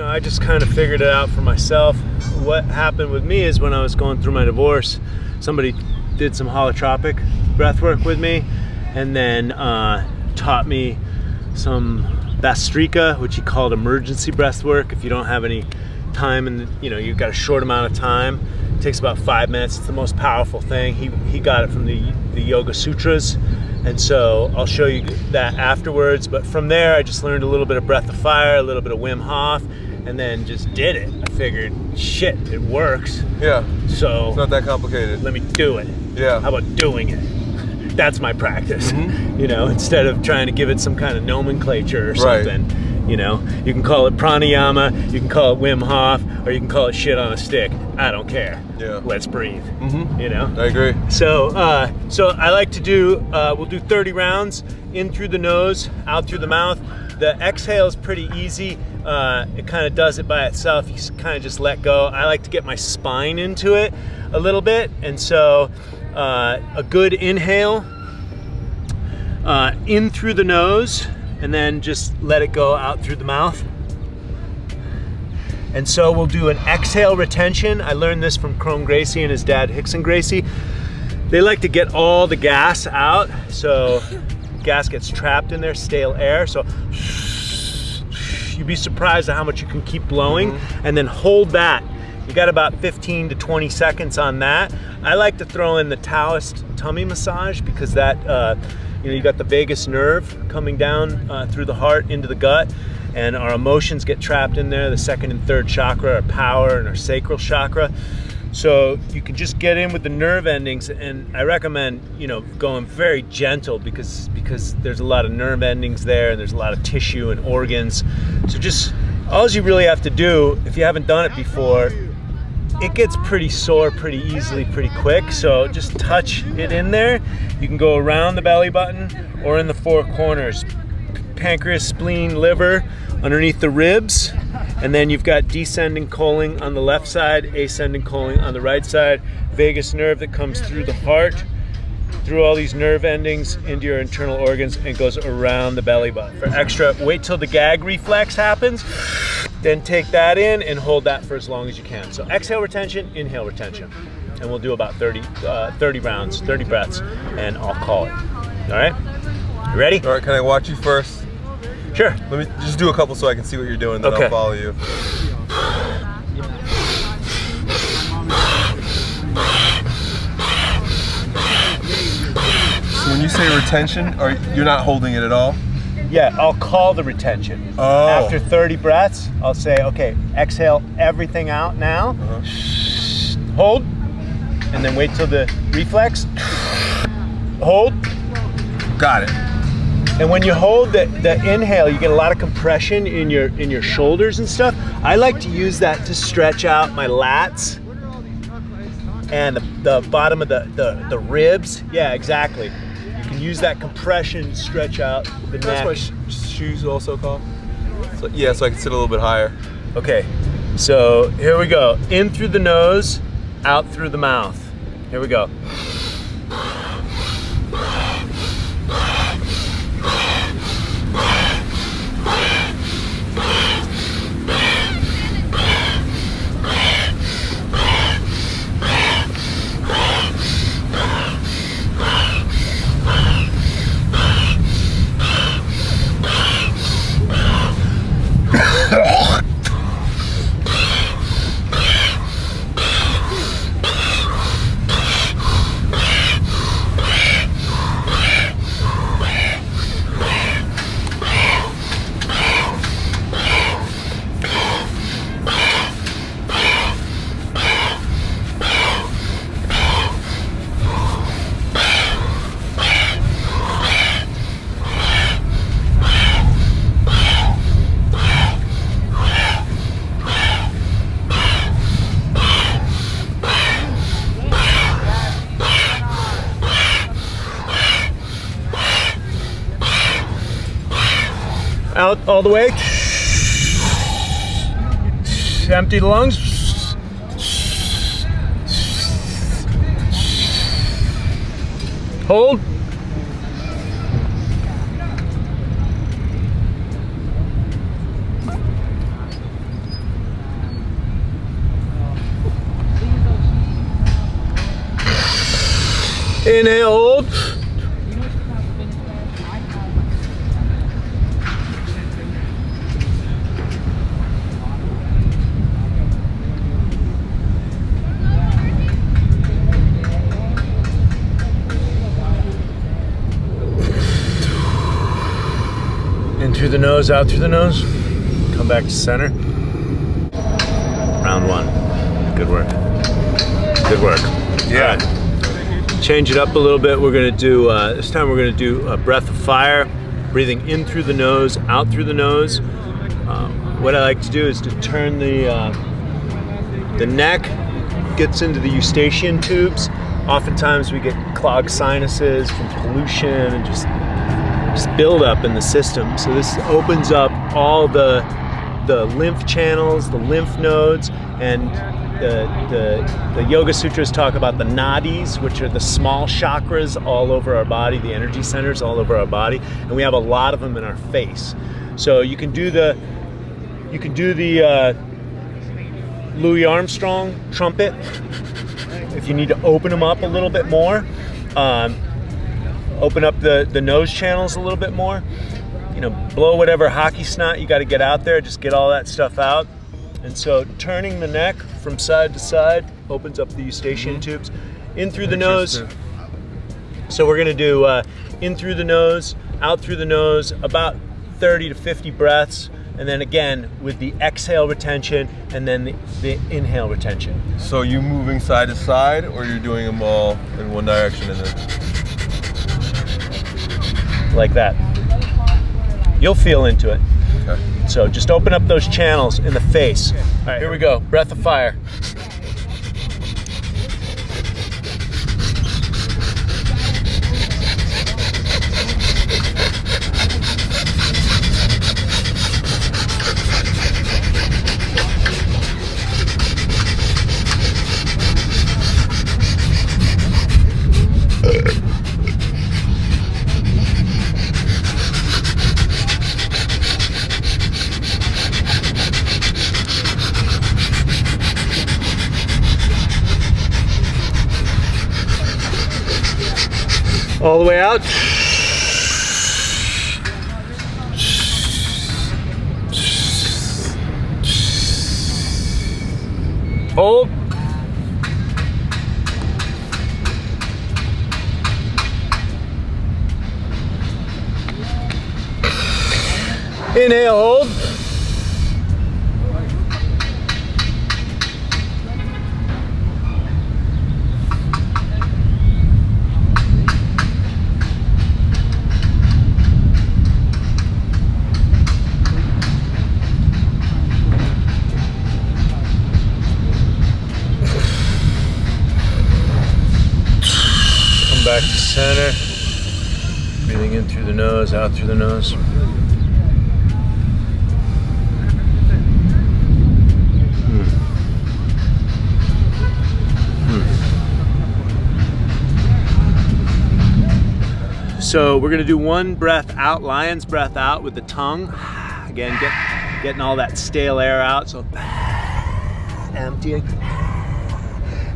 know, I just kind of figured it out for myself. What happened with me is when I was going through my divorce, somebody did some holotropic breathwork with me, and then taught me some bastrika, which he called emergency breathwork. If you don't have any time and you know you've got a short amount of time, it takes about 5 minutes. It's the most powerful thing. He got it from the Yoga Sutras, and so I'll show you that afterwards. But from there, I just learned a little bit of Breath of Fire, a little bit of Wim Hof, and then just did it. I figured, shit, it works. Yeah. So it's not that complicated. Let me do it. Yeah. How about doing it? That's my practice. Mm-hmm. You know, instead of trying to give it some kind of nomenclature or something. Right. You know, you can call it pranayama, you can call it Wim Hof, or you can call it shit on a stick. I don't care. Yeah. Let's breathe. Mm-hmm. You know? I agree. So, I like to do, we'll do 30 rounds, in through the nose, out through the mouth. The exhale is pretty easy. It kind of does it by itself. You kind of just let go. I like to get my spine into it a little bit. And so a good inhale, in through the nose, and then just let it go out through the mouth. And so we'll do an exhale retention. I learned this from Chrome Gracie and his dad, Hickson Gracie. They like to get all the gas out, so gas gets trapped in there, stale air. So you'd be surprised at how much you can keep blowing, and then hold that. You got about 15 to 20 seconds on that. I like to throw in the Taoist tummy massage because that, you know, you got the vagus nerve coming down through the heart into the gut, and our emotions get trapped in there, the second and third chakra, our power and our sacral chakra. So you can just get in with the nerve endings, and I recommend, you know, going very gentle because there's a lot of nerve endings there, and there's a lot of tissue and organs. So just, all you really have to do, if you haven't done it before, it gets pretty sore pretty easily, pretty quick, so just touch it in there. You can go around the belly button or in the four corners. Pancreas, spleen, liver, underneath the ribs, and then you've got descending colon on the left side, ascending colon on the right side, vagus nerve that comes through the heart, through all these nerve endings into your internal organs, and goes around the belly button. For extra, wait till the gag reflex happens, then take that in and hold that for as long as you can. So exhale retention, inhale retention. And we'll do about 30 rounds, 30 breaths, and I'll call it. All right? You ready? All right, can I watch you first? Sure. Let me just do a couple so I can see what you're doing, then okay. I'll follow you. So when you say retention, you're not holding it at all? Yeah, I'll call the retention. Oh. After 30 breaths, I'll say, okay, exhale everything out now. Uh-huh. Hold, and then wait till the reflex. Hold. Got it. And when you hold the inhale, you get a lot of compression in your shoulders and stuff. I like to use that to stretch out my lats and the bottom of the ribs. Yeah, exactly. Use that compression, stretch out the neck. That's why shoes also call. So, yeah, so I can sit a little bit higher. Okay, so here we go. In through the nose, out through the mouth. Here we go. Out all the way, empty the lungs, hold, Inhale, hold. In through the nose, out through the nose. Come back to center. Round one. Good work. Good work. Yeah. Right. Change it up a little bit. We're gonna do, this time we're gonna do a breath of fire, breathing in through the nose, out through the nose. What I like to do is to turn the neck, gets into the Eustachian tubes. Oftentimes we get clogged sinuses from pollution and just build up in the system. So this opens up all the lymph channels, the lymph nodes, and the Yoga Sutras talk about the nadis, which are the small chakras all over our body, the energy centers all over our body, and we have a lot of them in our face. So you can do the Louis Armstrong trumpet if you need to open them up a little bit more. Open up the nose channels a little bit more. You know, blow whatever hockey snot you got to get out there, just get all that stuff out. And so turning the neck from side to side opens up the Eustachian tubes. In through the nose. So we're gonna do in through the nose, out through the nose, about 30 to 50 breaths. And then again, with the exhale retention and then the inhale retention. So you moving side to side, or you're doing them all in one direction and then? Like that. You'll feel into it. Okay. So just open up those channels in the face. Okay. All right, here we go. Breath of fire. All the way out. Hold. Inhale, hold. Back to center, breathing in through the nose, out through the nose. So we're gonna do one breath out, lion's breath out with the tongue. Again, getting all that stale air out, so emptying.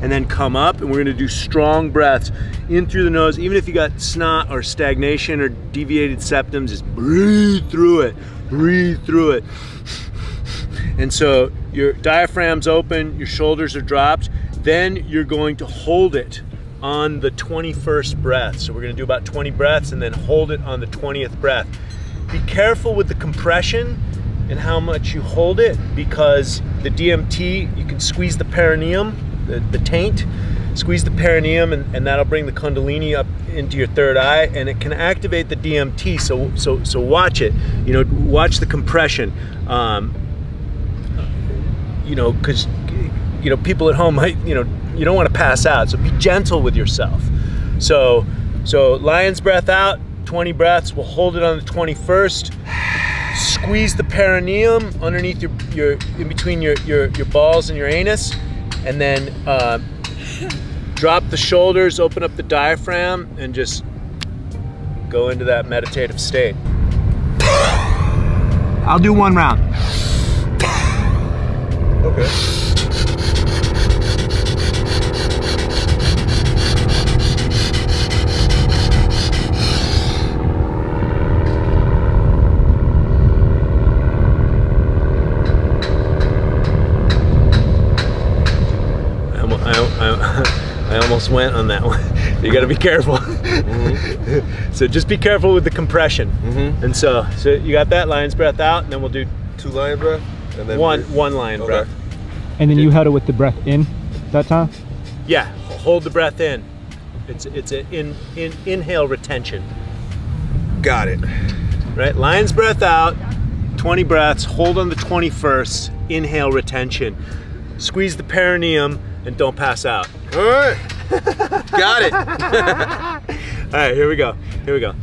And then come up, and we're gonna do strong breaths in through the nose. Even if you got snot or stagnation or deviated septums, just breathe through it, breathe through it. And so your diaphragm's open, your shoulders are dropped, then you're going to hold it on the 21st breath. So we're gonna do about 20 breaths and then hold it on the 20th breath. Be careful with the compression and how much you hold it, because the DMT, you can squeeze the perineum, the taint, squeeze the perineum, and that'll bring the Kundalini up into your third eye, and it can activate the DMT. So watch it, you know, watch the compression, you know, because, you know, people at home might, you know, you don't want to pass out, so be gentle with yourself. So lion's breath out, 20 breaths. We'll hold it on the 21st. Squeeze the perineum underneath your in between your balls and your anus. And then drop the shoulders, open up the diaphragm, and just go into that meditative state. I'll do one round. Okay. I almost went on that one. You gotta be careful. Mm-hmm. So just be careful with the compression. Mm-hmm. And so you got that lion's breath out, and then we'll do 2 lion breath, and then one lion breath. And then you held it with the breath in that time? Yeah, hold the breath in. It's an inhale retention. Got it. Right, lion's breath out, 20 breaths, hold on the 21st, inhale retention. Squeeze the perineum and don't pass out. All right, got it. All right, here we go, here we go.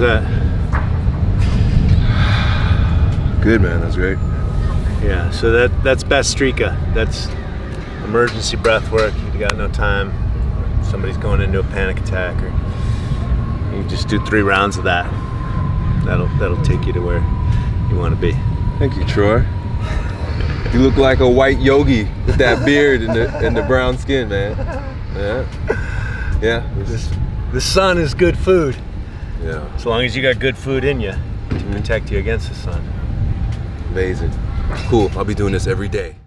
That? Good, man, that's great. Yeah, so that's bastrika. That's emergency breath work. You got no time. Somebody's going into a panic attack, or you just do 3 rounds of that. That'll take you to where you want to be. Thank you, Troy. You look like a white yogi with that beard and the brown skin, man. Yeah. Yeah. The sun is good food. Yeah. As long as you got good food in you to protect you against the sun. Amazing. Cool. I'll be doing this every day.